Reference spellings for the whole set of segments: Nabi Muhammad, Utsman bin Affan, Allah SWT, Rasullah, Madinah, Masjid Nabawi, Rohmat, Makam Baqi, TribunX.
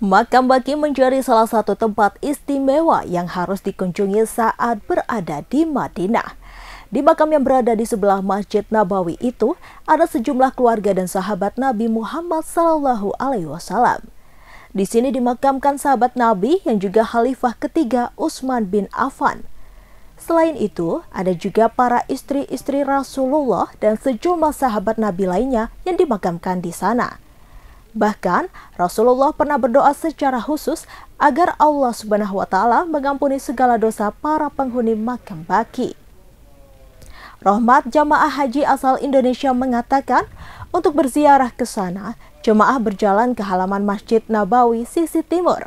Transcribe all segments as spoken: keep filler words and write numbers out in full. Makam Baqi menjadi salah satu tempat istimewa yang harus dikunjungi saat berada di Madinah. Di makam yang berada di sebelah Masjid Nabawi itu, ada sejumlah keluarga dan sahabat Nabi Muhammad shallallahu alaihi wasallam. Di sini dimakamkan sahabat Nabi yang juga khalifah ketiga Utsman bin Affan. Selain itu, ada juga para istri-istri Rasulullah dan sejumlah sahabat Nabi lainnya yang dimakamkan di sana. Bahkan, Rasulullah pernah berdoa secara khusus agar Allah Subhanahu wa Ta'ala mengampuni segala dosa para penghuni Makam Baqi. Rahmat Jamaah Haji asal Indonesia mengatakan, untuk berziarah ke sana, jemaah berjalan ke halaman Masjid Nabawi sisi timur.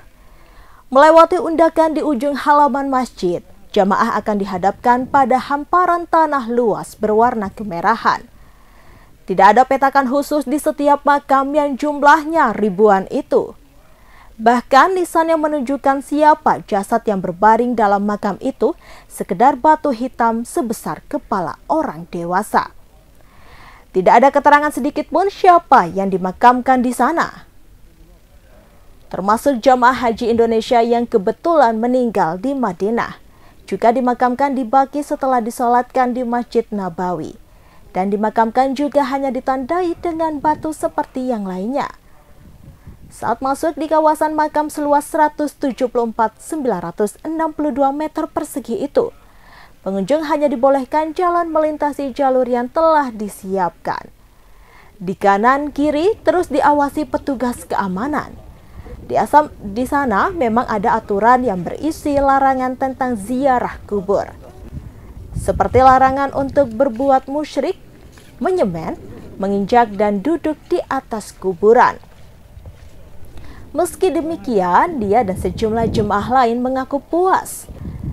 Melewati undakan di ujung halaman masjid, jemaah akan dihadapkan pada hamparan tanah luas berwarna kemerahan. Tidak ada petakan khusus di setiap makam yang jumlahnya ribuan itu. Bahkan nisan yang menunjukkan siapa jasad yang berbaring dalam makam itu sekedar batu hitam sebesar kepala orang dewasa. Tidak ada keterangan sedikit pun siapa yang dimakamkan di sana. Termasuk jamaah haji Indonesia yang kebetulan meninggal di Madinah, juga dimakamkan di Baqi setelah disolatkan di Masjid Nabawi. Dan dimakamkan juga hanya ditandai dengan batu seperti yang lainnya. Saat masuk di kawasan makam seluas seratus tujuh puluh empat ribu sembilan ratus enam puluh dua meter persegi itu, pengunjung hanya dibolehkan jalan melintasi jalur yang telah disiapkan. Di kanan kiri terus diawasi petugas keamanan. Di, asam, di sana memang ada aturan yang berisi larangan tentang ziarah kubur, seperti larangan untuk berbuat musyrik, menyemen, menginjak dan duduk di atas kuburan. Meski demikian, dia dan sejumlah jemaah lain mengaku puas.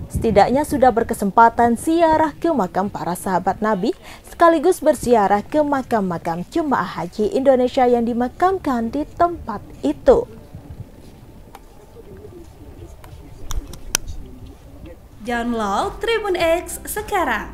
Setidaknya sudah berkesempatan ziarah ke makam para sahabat Nabi, sekaligus berziarah ke makam-makam jemaah haji Indonesia yang dimakamkan di tempat itu. Download Tribun X sekarang,